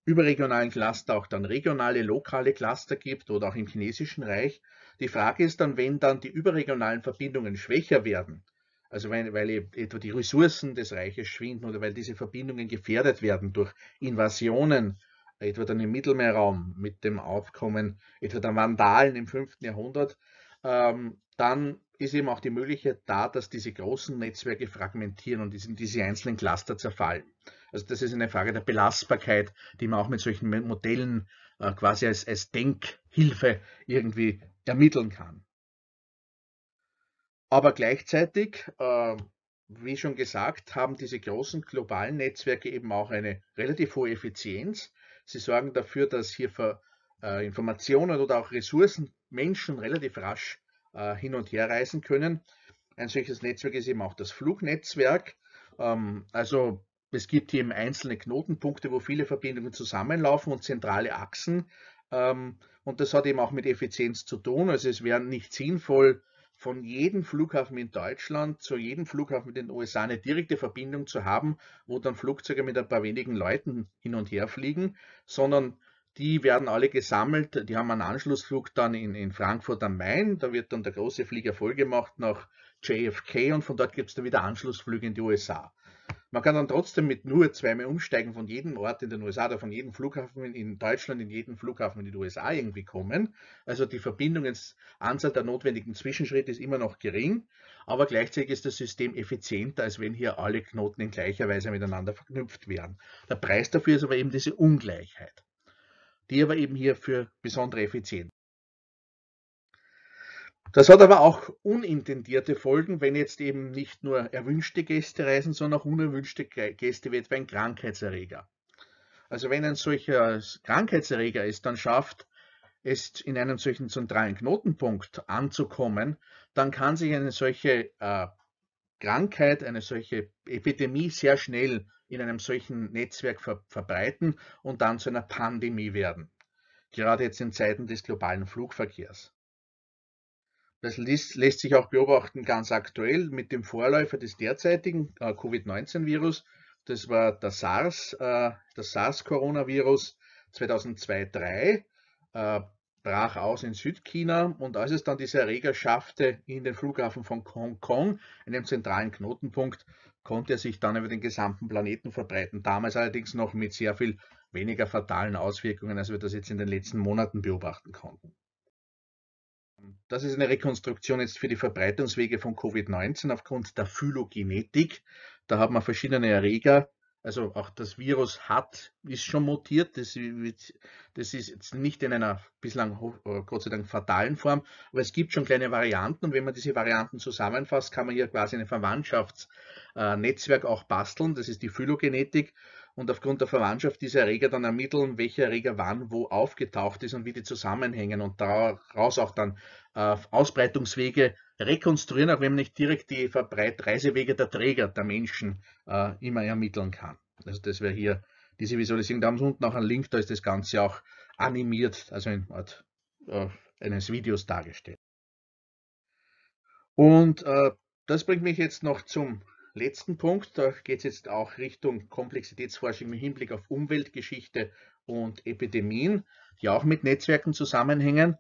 überregionalen Cluster auch dann regionale, lokale Cluster gibt oder auch im Chinesischen Reich. Die Frage ist dann, wenn dann die überregionalen Verbindungen schwächer werden, also weil, weil etwa die Ressourcen des Reiches schwinden oder weil diese Verbindungen gefährdet werden durch Invasionen, etwa dann im Mittelmeerraum mit dem Aufkommen etwa der Vandalen im fünften Jahrhundert, ähm, dann ist eben auch die Möglichkeit da, dass diese großen Netzwerke fragmentieren und in diese einzelnen Cluster zerfallen. Also das ist eine Frage der Belastbarkeit, die man auch mit solchen Modellen äh, quasi als, als Denkhilfe irgendwie ermitteln kann. Aber gleichzeitig, äh, wie schon gesagt, haben diese großen globalen Netzwerke eben auch eine relativ hohe Effizienz. Sie sorgen dafür, dass hier für, äh, Informationen oder auch Ressourcen Menschen relativ rasch äh, hin und her reisen können. Ein solches Netzwerk ist eben auch das Flugnetzwerk. Ähm, also es gibt hier eben einzelne Knotenpunkte, wo viele Verbindungen zusammenlaufen und zentrale Achsen. Ähm, und das hat eben auch mit Effizienz zu tun. Also es wäre nicht sinnvoll, von jedem Flughafen in Deutschland zu jedem Flughafen in den U S A eine direkte Verbindung zu haben, wo dann Flugzeuge mit ein paar wenigen Leuten hin und her fliegen, sondern die werden alle gesammelt, die haben einen Anschlussflug dann in, in Frankfurt am Main, da wird dann der große Flieger vollgemacht nach J F K und von dort gibt es dann wieder Anschlussflüge in die U S A. Man kann dann trotzdem mit nur zweimal umsteigen von jedem Ort in den U S A oder von jedem Flughafen in Deutschland, in jeden Flughafen in den U S A irgendwie kommen. Also die Verbindungsanzahl der notwendigen Zwischenschritte ist immer noch gering, aber gleichzeitig ist das System effizienter, als wenn hier alle Knoten in gleicher Weise miteinander verknüpft wären. Der Preis dafür ist aber eben diese Ungleichheit, die aber eben hier für besondere Effizienz. Das hat aber auch unintendierte Folgen, wenn jetzt eben nicht nur erwünschte Gäste reisen, sondern auch unerwünschte Gäste wie etwa ein Krankheitserreger. Also wenn ein solcher Krankheitserreger es dann schafft, es in einem solchen zentralen Knotenpunkt anzukommen, dann kann sich eine solche äh, Krankheit, eine solche Epidemie sehr schnell in einem solchen Netzwerk ver- verbreiten und dann zu einer Pandemie werden. Gerade jetzt in Zeiten des globalen Flugverkehrs. Das lässt sich auch beobachten ganz aktuell mit dem Vorläufer des derzeitigen äh, Covid neunzehn Virus. Das war der SARS, äh, das SARS-Coronavirus zweitausendzwei bis zweitausenddrei, äh, brach aus in Südchina und als es dann diese Erreger schaffte in den Flughafen von Hongkong, in einem zentralen Knotenpunkt, konnte er sich dann über den gesamten Planeten verbreiten. Damals allerdings noch mit sehr viel weniger fatalen Auswirkungen, als wir das jetzt in den letzten Monaten beobachten konnten. Das ist eine Rekonstruktion jetzt für die Verbreitungswege von Covid neunzehn aufgrund der Phylogenetik. Da hat man verschiedene Erreger, also auch das Virus hat, ist schon mutiert, das ist jetzt nicht in einer bislang, Gott sei Dank, fatalen Form, aber es gibt schon kleine Varianten und wenn man diese Varianten zusammenfasst, kann man hier quasi ein Verwandtschaftsnetzwerk auch basteln, das ist die Phylogenetik. und aufgrund der Verwandtschaft diese Erreger dann ermitteln, welcher Erreger wann wo aufgetaucht ist und wie die zusammenhängen und daraus auch dann äh, Ausbreitungswege rekonstruieren, auch wenn man nicht direkt die Verbreitreisewege der Träger, der Menschen äh, immer ermitteln kann. Also das wäre hier diese Visualisierung. Da haben Sie unten auch einen Link, da ist das Ganze auch animiert, also in Art äh, eines Videos dargestellt. Und äh, das bringt mich jetzt noch zum letzten Punkt, da geht es jetzt auch Richtung Komplexitätsforschung im Hinblick auf Umweltgeschichte und Epidemien, die auch mit Netzwerken zusammenhängen.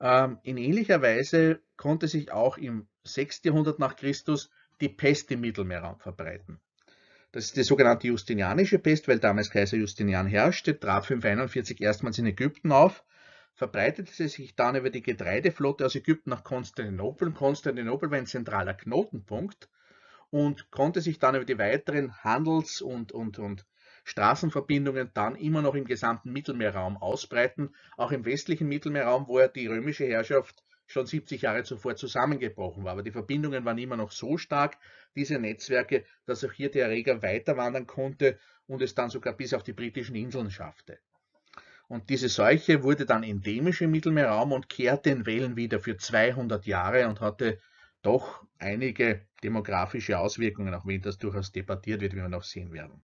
Ähm, in ähnlicher Weise konnte sich auch im sechsten Jahrhundert nach Christus die Pest im Mittelmeerraum verbreiten. Das ist die sogenannte Justinianische Pest, weil damals Kaiser Justinian herrschte, trat fünfhunderteinundvierzig erstmals in Ägypten auf, verbreitete sie sich dann über die Getreideflotte aus Ägypten nach Konstantinopel. Konstantinopel war ein zentraler Knotenpunkt und konnte sich dann über die weiteren Handels- und, und, und Straßenverbindungen dann immer noch im gesamten Mittelmeerraum ausbreiten, auch im westlichen Mittelmeerraum, wo ja die römische Herrschaft schon siebzig Jahre zuvor zusammengebrochen war. Aber die Verbindungen waren immer noch so stark, diese Netzwerke, dass auch hier der Erreger weiterwandern konnte und es dann sogar bis auf die britischen Inseln schaffte. Und diese Seuche wurde dann endemisch im Mittelmeerraum und kehrte in Wellen wieder für zweihundert Jahre und hatte doch einige demografische Auswirkungen, auch wenn das durchaus debattiert wird, wie wir noch sehen werden.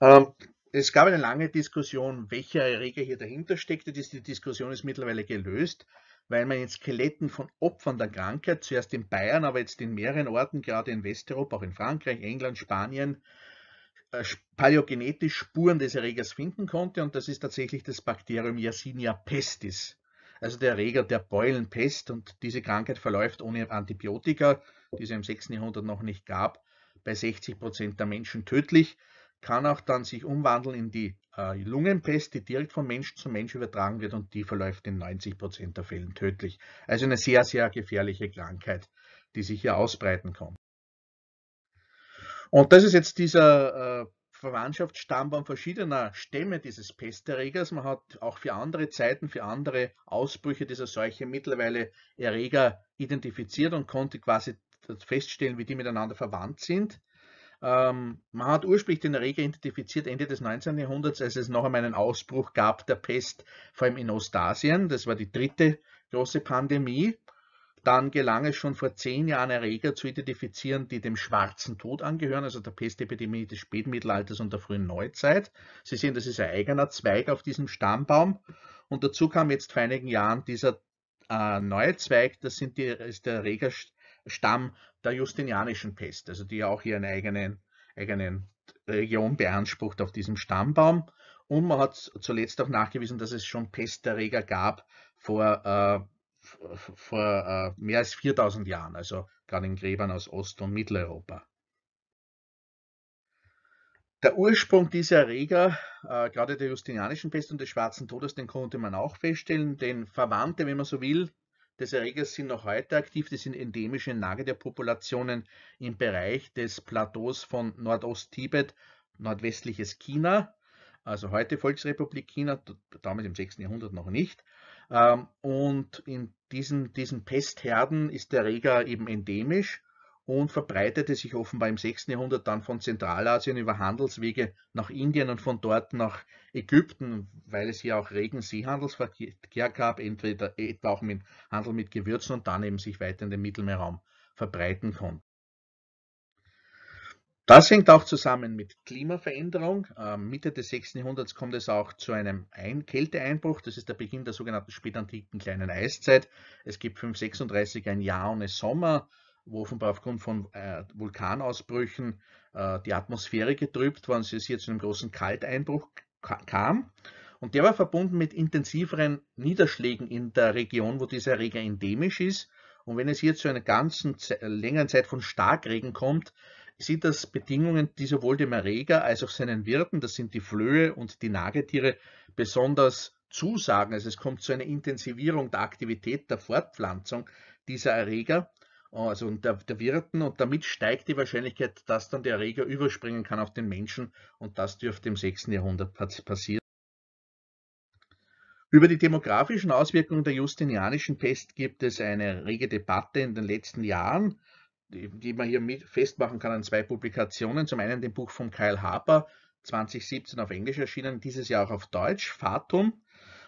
Ähm, es gab eine lange Diskussion, welcher Erreger hier dahinter steckte. Die Diskussion ist mittlerweile gelöst, weil man in Skeletten von Opfern der Krankheit, zuerst in Bayern, aber jetzt in mehreren Orten, gerade in Westeuropa, auch in Frankreich, England, Spanien, äh, paläogenetisch Spuren des Erregers finden konnte. Und das ist tatsächlich das Bakterium Yersinia pestis. Also der Erreger der Beulenpest, und diese Krankheit verläuft ohne Antibiotika, die es im sechsten Jahrhundert noch nicht gab, bei sechzig Prozent der Menschen tödlich, kann auch dann sich umwandeln in die äh, Lungenpest, die direkt von Mensch zu Mensch übertragen wird, und die verläuft in neunzig Prozent der Fällen tödlich. Also eine sehr, sehr gefährliche Krankheit, die sich hier ausbreiten kann. Und das ist jetzt dieser äh, Verwandtschaftsstammbaum verschiedener Stämme dieses Pesterregers. Man hat auch für andere Zeiten, für andere Ausbrüche dieser Seuche mittlerweile Erreger identifiziert und konnte quasi feststellen, wie die miteinander verwandt sind. Ähm, man hat ursprünglich den Erreger identifiziert Ende des neunzehnten Jahrhunderts, als es noch einmal einen Ausbruch gab der Pest, vor allem in Ostasien. Das war die dritte große Pandemie. Dann gelang es schon vor zehn Jahren Erreger zu identifizieren, die dem schwarzen Tod angehören, also der Pestepidemie des Spätmittelalters und der frühen Neuzeit. Sie sehen, das ist ein eigener Zweig auf diesem Stammbaum. Und dazu kam jetzt vor einigen Jahren dieser äh, neue Zweig, das sind die, ist der Erregerstamm der Justinianischen Pest, also die auch hier eine eigene, eigene Region beansprucht auf diesem Stammbaum. Und man hat zuletzt auch nachgewiesen, dass es schon Pesterreger gab vor äh, vor mehr als viertausend Jahren, also gerade in Gräbern aus Ost- und Mitteleuropa. Der Ursprung dieser Erreger, gerade der Justinianischen Pest und des Schwarzen Todes, den konnte man auch feststellen, denn Verwandte, wenn man so will, des Erregers sind noch heute aktiv, die sind endemisch in Nagetier-Populationen im Bereich des Plateaus von Nordost-Tibet, nordwestliches China, also heute Volksrepublik China, damals im sechsten Jahrhundert noch nicht. Und in diesen, diesen Pestherden ist der Erreger eben endemisch und verbreitete sich offenbar im sechsten Jahrhundert dann von Zentralasien über Handelswege nach Indien und von dort nach Ägypten, weil es hier auch regen Seehandelsverkehr gab, entweder etwa auch mit Handel mit Gewürzen, und dann eben sich weiter in den Mittelmeerraum verbreiten konnte. Das hängt auch zusammen mit Klimaveränderung. Mitte des sechsten Jahrhunderts kommt es auch zu einem Ein- Kälteeinbruch. Das ist der Beginn der sogenannten spätantiken kleinen Eiszeit. Es gibt fünfhundertsechsunddreißig ein Jahr ohne Sommer, wo offenbar aufgrund von äh, Vulkanausbrüchen äh, die Atmosphäre getrübt war und es hier zu einem großen Kalteinbruch kam. Und der war verbunden mit intensiveren Niederschlägen in der Region, wo dieser Erreger endemisch ist. Und wenn es hier zu einer ganzen äh, längeren Zeit von Starkregen kommt, sind das Bedingungen, die sowohl dem Erreger als auch seinen Wirten, das sind die Flöhe und die Nagetiere, besonders zusagen. Also es kommt zu einer Intensivierung der Aktivität der Fortpflanzung dieser Erreger, also der, der Wirten, und damit steigt die Wahrscheinlichkeit, dass dann der Erreger überspringen kann auf den Menschen, und das dürfte im sechsten Jahrhundert passieren. Über die demografischen Auswirkungen der Justinianischen Pest gibt es eine rege Debatte in den letzten Jahren. die, die man hier mit festmachen kann an zwei Publikationen. Zum einen dem Buch von Kyle Harper, zwanzig siebzehn auf Englisch erschienen, dieses Jahr auch auf Deutsch, Fatum.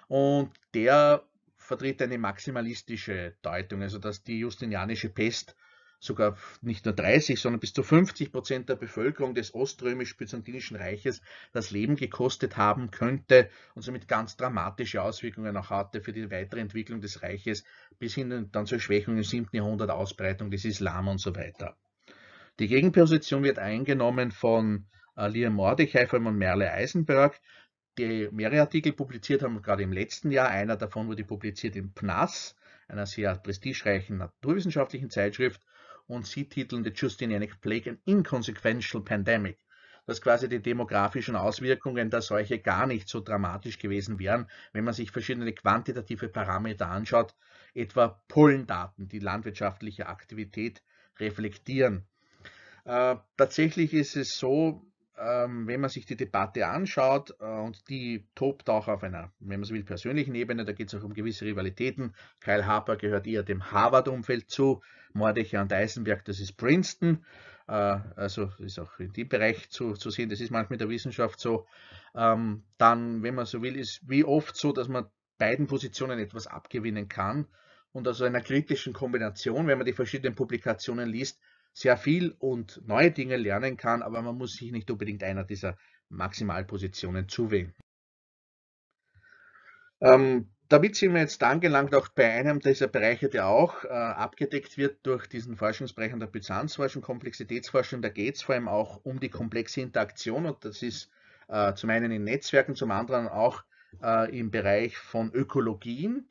Und der vertritt eine maximalistische Deutung, also dass die Justinianische Pest sogar nicht nur dreißig, sondern bis zu fünfzig Prozent der Bevölkerung des oströmisch-byzantinischen Reiches das Leben gekostet haben könnte und somit ganz dramatische Auswirkungen auch hatte für die weitere Entwicklung des Reiches bis hin dann zur Schwächung im siebten Jahrhundert, Ausbreitung des Islam und so weiter. Die Gegenposition wird eingenommen von Liam Mordechai, vor allem und Merle Eisenberg, die mehrere Artikel publiziert haben, gerade im letzten Jahr. Einer davon wurde publiziert im P N A S, einer sehr prestigereichen naturwissenschaftlichen Zeitschrift, und sie titeln The Justinianic Plague an Inconsequential Pandemic, dass quasi die demografischen Auswirkungen der Seuche gar nicht so dramatisch gewesen wären, wenn man sich verschiedene quantitative Parameter anschaut, etwa Pollendaten, die landwirtschaftliche Aktivität reflektieren. Äh, tatsächlich ist es so, wenn man sich die Debatte anschaut, und die tobt auch auf einer, wenn man so will, persönlichen Ebene, da geht es auch um gewisse Rivalitäten. Kyle Harper gehört eher dem Harvard-Umfeld zu, Mordechai und Eisenberg, das ist Princeton, also ist auch in dem Bereich zu, zu sehen, das ist manchmal in der Wissenschaft so. Dann, wenn man so will, ist wie oft so, dass man beiden Positionen etwas abgewinnen kann und aus einer kritischen Kombination, wenn man die verschiedenen Publikationen liest, sehr viel und neue Dinge lernen kann, aber man muss sich nicht unbedingt einer dieser Maximalpositionen zuwenden. Ähm, damit sind wir jetzt angelangt, auch bei einem dieser Bereiche, der auch äh, abgedeckt wird durch diesen Forschungsbereich an der Byzanzforschung, Komplexitätsforschung. Da geht es vor allem auch um die komplexe Interaktion, und das ist äh, zum einen in Netzwerken, zum anderen auch äh, im Bereich von Ökologien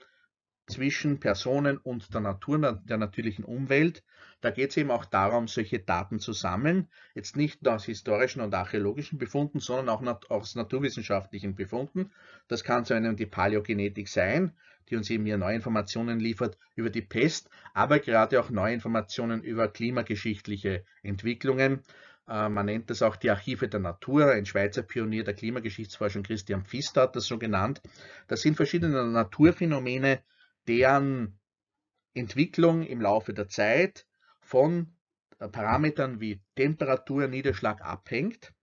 zwischen Personen und der Natur, der natürlichen Umwelt. Da geht es eben auch darum, solche Daten zu sammeln, jetzt nicht nur aus historischen und archäologischen Befunden, sondern auch nat aus naturwissenschaftlichen Befunden. Das kann zu einem die Paläogenetik sein, die uns eben hier neue Informationen liefert über die Pest, aber gerade auch neue Informationen über klimageschichtliche Entwicklungen. Äh, man nennt das auch die Archive der Natur, ein Schweizer Pionier der Klimageschichtsforschung, Christian Pfister, hat das so genannt. Das sind verschiedene Naturphänomene, deren Entwicklung im Laufe der Zeit von Parametern wie Temperatur, Niederschlag abhängt.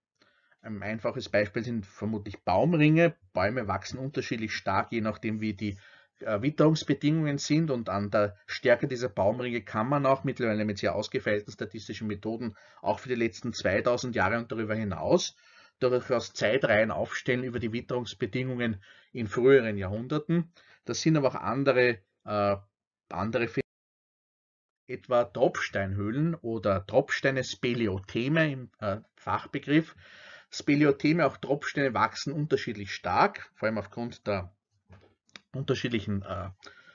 Ein einfaches Beispiel sind vermutlich Baumringe. Bäume wachsen unterschiedlich stark, je nachdem wie die Witterungsbedingungen sind, und an der Stärke dieser Baumringe kann man auch mittlerweile mit sehr ausgefeilten statistischen Methoden auch für die letzten zweitausend Jahre und darüber hinaus durchaus Zeitreihen aufstellen über die Witterungsbedingungen in früheren Jahrhunderten. Das sind aber auch andere, äh, andere Phänomene, etwa Tropfsteinhöhlen oder Tropfsteine, Speleotheme im äh, Fachbegriff. Speleotheme, auch Tropfsteine, wachsen unterschiedlich stark, vor allem aufgrund der unterschiedlichen äh,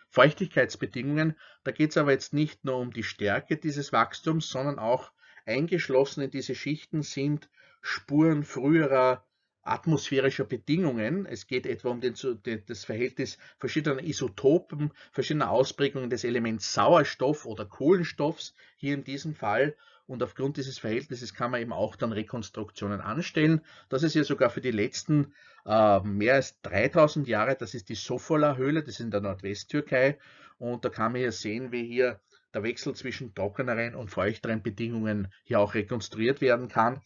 Feuchtigkeitsbedingungen. Da geht es aber jetzt nicht nur um die Stärke dieses Wachstums, sondern auch eingeschlossen in diese Schichten sind Spuren früherer atmosphärischer Bedingungen. Es geht etwa um den, das Verhältnis verschiedener Isotopen, verschiedener Ausprägungen des Elements Sauerstoff oder Kohlenstoffs, hier in diesem Fall. Und aufgrund dieses Verhältnisses kann man eben auch dann Rekonstruktionen anstellen. Das ist ja sogar für die letzten äh, mehr als dreitausend Jahre, das ist die Sofola-Höhle, das ist in der Nordwesttürkei. Und da kann man hier sehen, wie hier der Wechsel zwischen trockeneren und feuchteren Bedingungen hier auch rekonstruiert werden kann.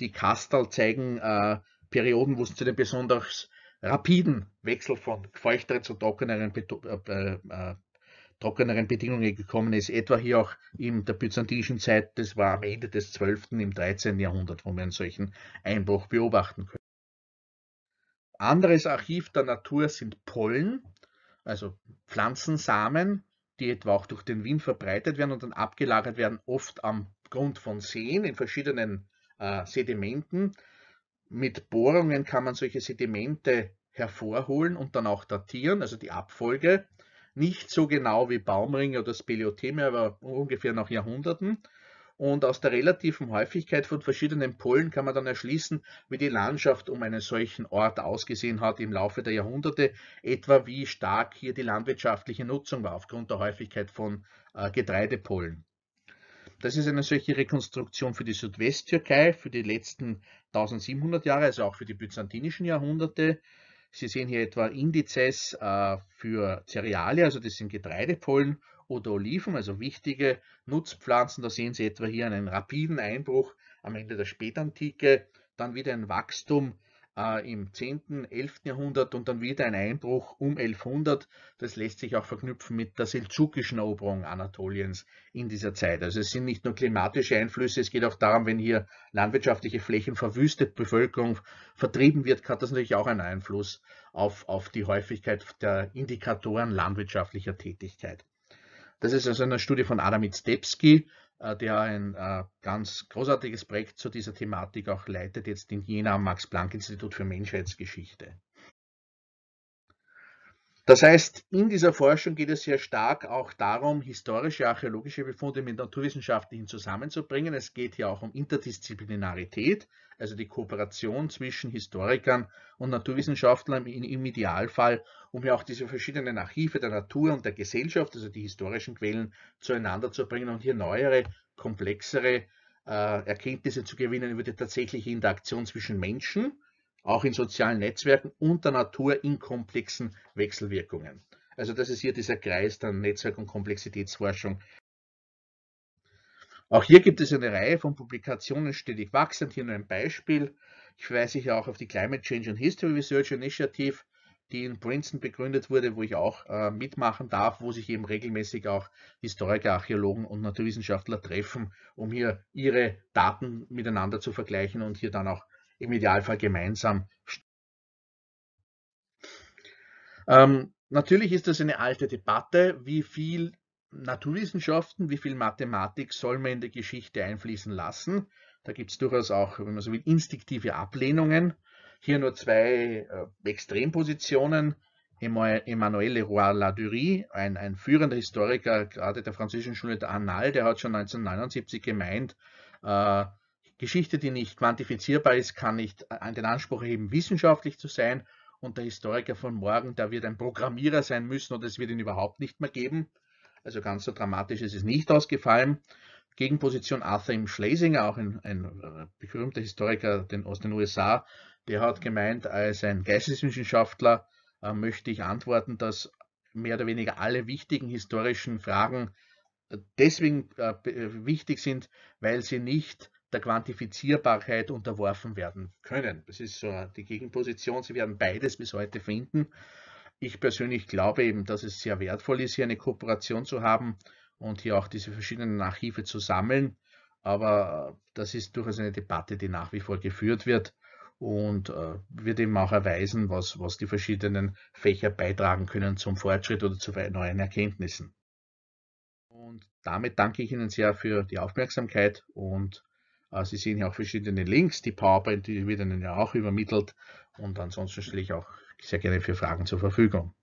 Die Kastel zeigen äh, Perioden, wo es zu dem besonders rapiden Wechsel von feuchteren zu trockeneren, äh, äh, trockeneren Bedingungen gekommen ist, etwa hier auch in der byzantinischen Zeit. Das war am Ende des zwölften im dreizehnten Jahrhundert, wo wir einen solchen Einbruch beobachten können. Anderes Archiv der Natur sind Pollen, also Pflanzensamen, die etwa auch durch den Wind verbreitet werden und dann abgelagert werden, oft am Grund von Seen in verschiedenen äh, Sedimenten. Mit Bohrungen kann man solche Sedimente hervorholen und dann auch datieren, also die Abfolge. Nicht so genau wie Baumringe oder Speleotheme, aber ungefähr nach Jahrhunderten. Und aus der relativen Häufigkeit von verschiedenen Pollen kann man dann erschließen, wie die Landschaft um einen solchen Ort ausgesehen hat im Laufe der Jahrhunderte, etwa wie stark hier die landwirtschaftliche Nutzung war aufgrund der Häufigkeit von äh, Getreidepollen. Das ist eine solche Rekonstruktion für die Südwesttürkei, für die letzten tausendsiebenhundert Jahre, also auch für die byzantinischen Jahrhunderte. Sie sehen hier etwa Indizes äh, für Cerealia, also das sind Getreidepollen, oder Oliven, also wichtige Nutzpflanzen. Da sehen Sie etwa hier einen rapiden Einbruch am Ende der Spätantike, dann wieder ein Wachstum äh, im zehnten, elften Jahrhundert und dann wieder ein Einbruch um elfhundert. Das lässt sich auch verknüpfen mit der seldschukischen Eroberung Anatoliens in dieser Zeit. Also es sind nicht nur klimatische Einflüsse, es geht auch darum, wenn hier landwirtschaftliche Flächen verwüstet, Bevölkerung vertrieben wird, hat das natürlich auch einen Einfluss auf, auf die Häufigkeit der Indikatoren landwirtschaftlicher Tätigkeit. Das ist also eine Studie von Adam Izdebski, der ein ganz großartiges Projekt zu dieser Thematik auch leitet, jetzt in Jena am Max-Planck-Institut für Menschheitsgeschichte. Das heißt, in dieser Forschung geht es sehr stark auch darum, historische, archäologische Befunde mit naturwissenschaftlichen zusammenzubringen. Es geht hier auch um Interdisziplinarität, also die Kooperation zwischen Historikern und Naturwissenschaftlern im Idealfall, um ja auch diese verschiedenen Archive der Natur und der Gesellschaft, also die historischen Quellen, zueinander zu bringen und hier neuere, komplexere äh, Erkenntnisse zu gewinnen über die tatsächliche Interaktion zwischen Menschen, auch in sozialen Netzwerken und der Natur in komplexen Wechselwirkungen. Also das ist hier dieser Kreis der Netzwerk- und Komplexitätsforschung. Auch hier gibt es eine Reihe von Publikationen stetig wachsend. Hier nur ein Beispiel. Ich verweise hier auch auf die Climate Change and History Research Initiative, die in Princeton begründet wurde, wo ich auch äh, mitmachen darf, wo sich eben regelmäßig auch Historiker, Archäologen und Naturwissenschaftler treffen, um hier ihre Daten miteinander zu vergleichen und hier dann auch im Idealfall gemeinsam. Ähm, natürlich ist das eine alte Debatte, wie viel Naturwissenschaften, wie viel Mathematik soll man in die Geschichte einfließen lassen. Da gibt es durchaus auch, wenn man so will, instinktive Ablehnungen. Hier nur zwei äh, Extrempositionen. Emmanuel Leroy-Ladurie, ein, ein führender Historiker, gerade der französischen Schule der Annales, der hat schon neunzehnhundertneunundsiebzig gemeint, äh, Geschichte, die nicht quantifizierbar ist, kann nicht den Anspruch erheben, wissenschaftlich zu sein. Und der Historiker von morgen, da wird ein Programmierer sein müssen und es wird ihn überhaupt nicht mehr geben. Also ganz so dramatisch ist es nicht ausgefallen. Gegenposition Arthur M. Schlesinger, auch ein, ein berühmter Historiker aus den U S A, der hat gemeint, als ein Geisteswissenschaftler äh, möchte ich antworten, dass mehr oder weniger alle wichtigen historischen Fragen deswegen äh, wichtig sind, weil sie nicht der Quantifizierbarkeit unterworfen werden können. Das ist so die Gegenposition. Sie werden beides bis heute finden. Ich persönlich glaube eben, dass es sehr wertvoll ist, hier eine Kooperation zu haben und hier auch diese verschiedenen Archive zu sammeln. Aber das ist durchaus eine Debatte, die nach wie vor geführt wird und äh, wird eben auch erweisen, was, was die verschiedenen Fächer beitragen können zum Fortschritt oder zu neuen Erkenntnissen. Und damit danke ich Ihnen sehr für die Aufmerksamkeit und Sie sehen hier auch verschiedene Links, die PowerPoint, die wird Ihnen ja auch übermittelt und ansonsten stelle ich auch sehr gerne für Fragen zur Verfügung.